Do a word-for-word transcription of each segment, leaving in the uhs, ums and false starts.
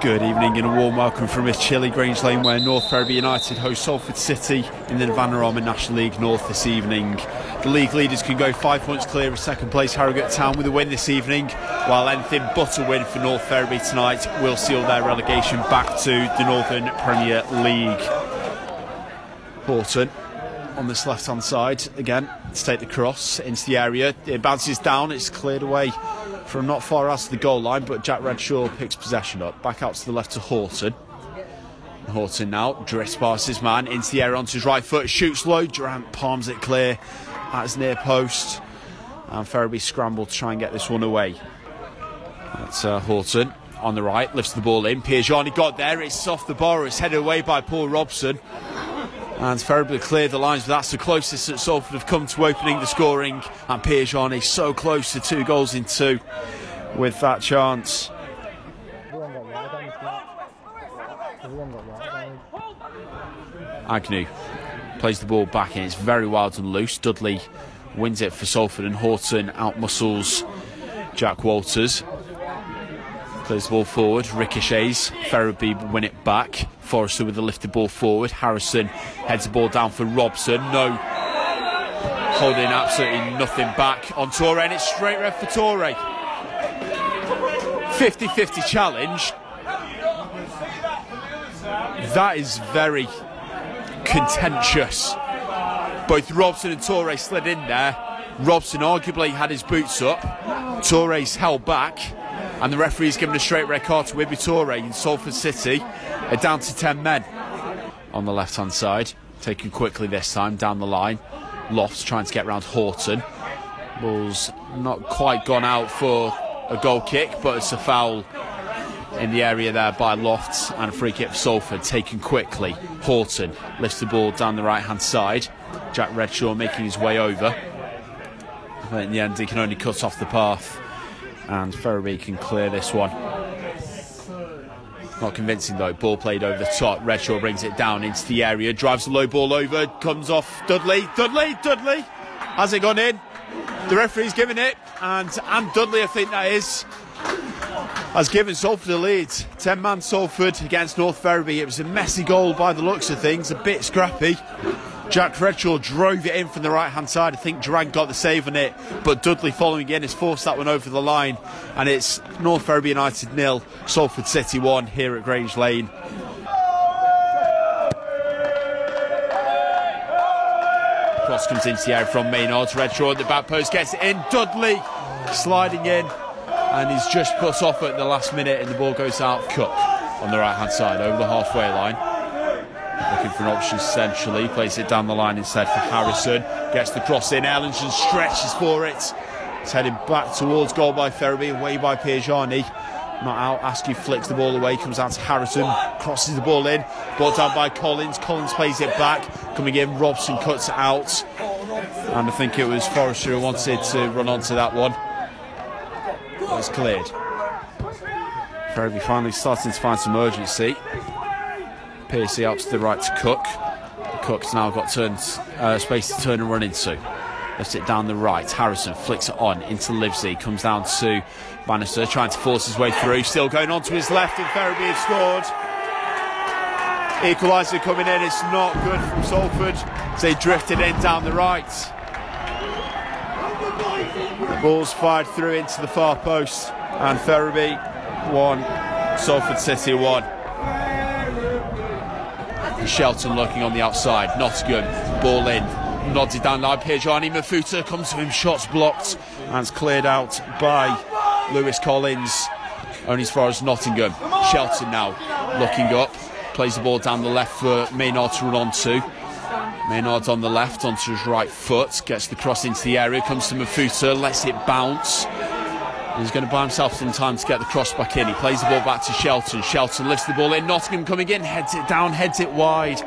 Good evening and a warm welcome from a chilly Grange Lane, where North Ferriby United host Salford City in the Vanarama National League North this evening. The league leaders can go five points clear of second place Harrogate Town with a win this evening, while anything but a win for North Ferriby tonight will seal their relegation back to the Northern Premier League. Horton on this left-hand side again to take the cross into the area. It bounces down, it's cleared away from not far out of the goal line, but Jack Redshaw picks possession up. Back out to the left to Horton. Horton now drifts past his man into the air onto his right foot, shoots low. Durant palms it clear at his near post, and Ferriby scramble to try and get this one away. That's uh, Horton on the right, lifts the ball in. Piergianni got there, it's off the bar, it's headed away by Paul Robson, and Ferriby cleared the lines, but that's the closest that Salford have come to opening the scoring, and Piergianni so close to two goals in two with that chance. Agnew plays the ball back in, it's very wild and loose. Dudley wins it for Salford, and Horton outmuscles Jack Walters. Plays the ball forward, ricochets, Ferriby win it back. Forrester with the lifted ball forward, Harrison heads the ball down for Robson, no, holding absolutely nothing back on Torre, and it's straight red for Torre. fifty fifty challenge. That is very contentious. Both Robson and Torre slid in there. Robson arguably had his boots up, Torre's held back, and the referee's given a straight red card to Ibou Touray, in Salford City are down to ten men. On the left-hand side, taken quickly this time, down the line. Lofts trying to get round Horton. Ball's not quite gone out for a goal kick, but it's a foul in the area there by Lofts, and a free kick for Salford, taken quickly. Horton lifts the ball down the right-hand side. Jack Redshaw making his way over. But in the end, he can only cut off the path, and Ferriby can clear this one. Not convincing though, ball played over the top. Redshaw brings it down into the area, drives the low ball over, comes off Dudley. Dudley, Dudley, has it gone in? The referee's given it, and, and Dudley, I think that is, has given Salford the lead. ten man Salford against North Ferriby. It was a messy goal by the looks of things, a bit scrappy. Jack Redshaw drove it in from the right-hand side. I think Durant got the save on it, but Dudley following in has forced that one over the line, and it's North Ferriby United nil, Salford City one here at Grange Lane. Cross comes into the air from Maynard. Redshaw at the back post, gets it in. Dudley sliding in, and he's just put off at the last minute, and the ball goes out. Cook on the right-hand side over the halfway line, looking for an option centrally, plays it down the line instead for Harrison, gets the cross in, Ellington stretches for it, it's headed back towards goal by Ferriby, away by Piergianni, not out. Askew flicks the ball away, comes out to Harrison, crosses the ball in, brought down by Collins, Collins plays it back, coming in, Robson cuts out, and I think it was Forrester who wanted to run onto that one. It was cleared. Ferriby finally starting to find some urgency. Piercy out to the right to Cook. Cook's now got turns, uh, space to turn and run into. Lifts it down the right. Harrison flicks it on into Livesey. Comes down to Bannister, trying to force his way through. Still going on to his left, and Ferriby has scored. Equaliser coming in. It's not good from Salford. They drifted in down the right. The ball's fired through into the far post. And Ferriby one, Salford City one. Shelton looking on the outside, Nottingham, ball in, nodded down line, Piergianni, Mafuta comes to him, shots blocked, and it's cleared out by Lewis Collins, only as far as Nottingham. Shelton now looking up, plays the ball down the left for Maynard to run onto. Maynard on the left, onto his right foot, gets the cross into the area, comes to Mafuta, lets it bounce. He's going to buy himself some time to get the cross back in. He plays the ball back to Shelton. Shelton lifts the ball in. Nottingham coming in, heads it down, heads it wide.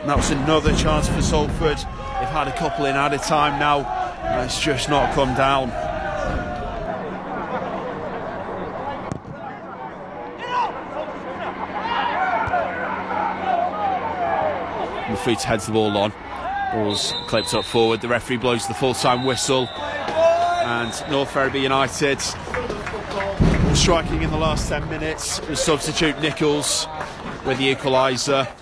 And that was another chance for Salford. They've had a couple in at a time now, and it's just not come down. Mafuta heads the ball on. Ball's clipped up forward. The referee blows the full-time whistle. And North Ferriby United Striking in the last ten minutes, the substitute Nichols with the equaliser.